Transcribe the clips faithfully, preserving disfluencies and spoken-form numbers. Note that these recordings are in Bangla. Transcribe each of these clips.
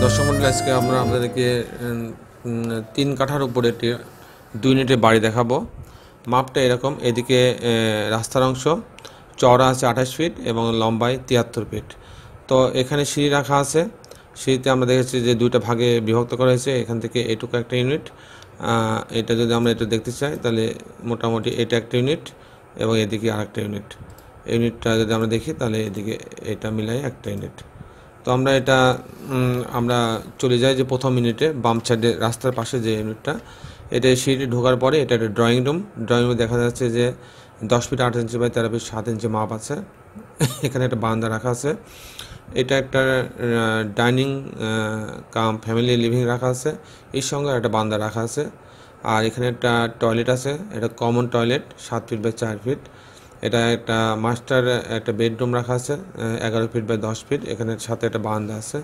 दर्शक मंडल आज के आमरा आपनादेरके तीन काठार उपरे दुई नेटेर बाड़ी देखाबो। मापटा एरकम, एदिके रास्तार अंश चौड़ा आछे आठाश फीट एबं लम्बाई তিয়াত্তর फीट। तो एखाने सीढ़ी राखा आछे, सीढ़ीते आमरा देखेछि जे दुइटा भागे विभक्त करा हयेছে। एखान থেকে एटुकु একটা ইউনিট, এটা যদি আমরা এটা দেখতে চাই তাহলে মোটামুটি এটা একটা ইউনিট এবং এদিকে আরেকটা ইউনিট। ইউনিটটা যদি আমরা দেখি তাহলে এদিকে এটা মিলাই একটা ইউনিট। तो आम्रा एटा आम्रा चले जाए प्रथम यूनिटे बाम साइडे रास्तार पाशे जे यूनिटा एटा सीढ़ी ढोकार परे एटा एक ड्रॉइंग रूम। ड्रॉइंग रूम देखा जाच्छे जे दस फीट आठ इंच बाई तेरह फीट सात इंच माप आछे। एखाने एक बारान्दा रखा आछे, एटा एकटा डाइनिंग कम फैमिली लिविंग रखा आछे, एर संगे एक बारान्दा रखा आछे। आर एखाने एक टयलेट आछे, एटा कमन टयलेट सात फीट बाई चार फीट। এটা একটা মাস্টার একটা বেডরুম রাখা আছে এগারো ফিট বাই দশ ফিট। এখানে সাথে একটা বারান্দা আছে।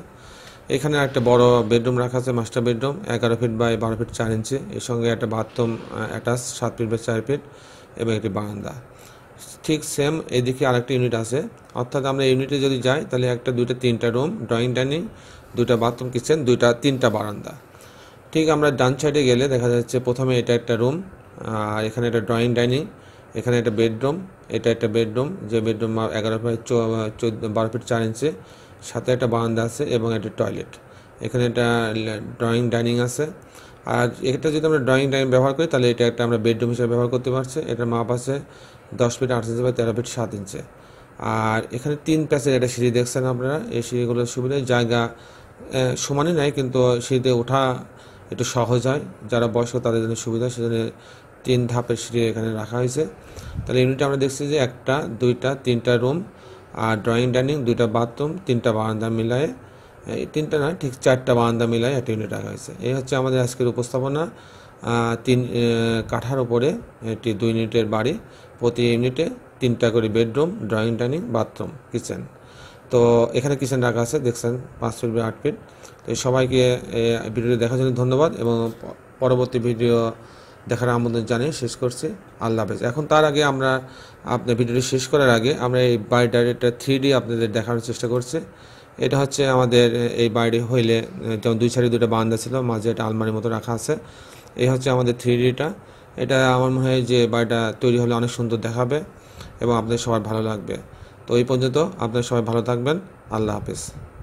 এখানে একটা বড় বেডরুম রাখা আছে, মাস্টার বেডরুম এগারো ফিট বাই বারো ফিট চার ইঞ্চি। এর সঙ্গে একটা বাথরুম অ্যাটাচ সাত ফিট বাই চার ফিট এবং একটি বারান্দা। ঠিক সেম এদিকে আরেকটা ইউনিট আছে। অর্থাৎ আমরা ইউনিটে যদি যাই তাহলে একটা দুইটা তিনটা রুম, ড্রয়িং ডাইনিং, দুইটা বাথরুম কিচেন, দুইটা তিনটা বারান্দা। ঠিক আমরা ডান সাইডে গেলে দেখা যাচ্ছে প্রথমে এটা একটা রুম, আর এখানে একটা ড্রয়িং ডাইনিং, এখানে একটা বেডরুম, এটা একটা বেডরুম যে বেডরুম এগারো ফিট চোদ্দ বারো ফিট চার ইঞ্চি, সাথে একটা বারান্দা আছে এবং একটা টয়লেট। এখানে একটা ড্রয়িং ডাইনিং আছে। আর এটা যদি আমরা ড্রয়িং ডাইনিং ব্যবহার করি তাহলে এটা একটা আমরা বেডরুম হিসেবে ব্যবহার করতে পারছি। এটার মাপ আছে দশ ফিট আট ইঞ্চি বা তেরো ফিট সাত ইঞ্চি। আর এখানে তিন প্যাসেজ একটা সিঁড়ি দেখছেন আপনারা। এই সিঁড়িগুলোর সুবিধা জায়গা সমানই নেয়, কিন্তু সিঁড়িতে ওঠা একটু সহজ হয়, যারা বয়স্ক তাদের জন্য সুবিধা। সেজন্য তিন ধাপের সিঁড়ি এখানে রাখা হয়েছে। তাহলে ইউনিটে আমরা দেখছি যে একটা দুইটা তিনটা রুম আর ড্রয়িং ডাইনিং, দুইটা বাথরুম, তিনটা বারান্দা মিলায়, তিনটা না ঠিক চারটা বারান্দা মিলায় একটা ইউনিট রাখা হয়েছে। এই হচ্ছে আমাদের আজকের উপস্থাপনা, তিন কাঠার উপরে একটি দুই ইউনিটের বাড়ি, প্রতি ইউনিটে তিনটা করে bedroom, drawing dining, bathroom, kitchen. তো এখানে কিচেন রাখা আছে দেখছেন পাঁচ ফিট বাই আট ফিট। তো সবাইকে ভিডিওটি দেখার জন্য ধন্যবাদ এবং পরবর্তী ভিডিও দেখার আমন্ত্রণ জানিয়ে শেষ করছি। আল্লাহ হাফেজ। এখন তার আগে আমরা আপনার ভিডিওটি শেষ করার আগে আমরা এই বাড়িটার একটা থ্রি ডি আপনাদের দেখানোর চেষ্টা করছি। এটা হচ্ছে আমাদের এই বাড়ি হইলে যেমন দুই সারি দুটো বারান্দা ছিল, মাঝে একটা আলমারির মতো রাখা আছে। এই হচ্ছে আমাদের থ্রি ডিটা। এটা আমার মনে হয় যে বাড়িটা তৈরি হলে অনেক সুন্দর দেখাবে এবং আপনাদের সবার ভালো লাগবে। তো এই পর্যন্ত আপনারা সবাই ভালো থাকবেন। আল্লাহ হাফেজ।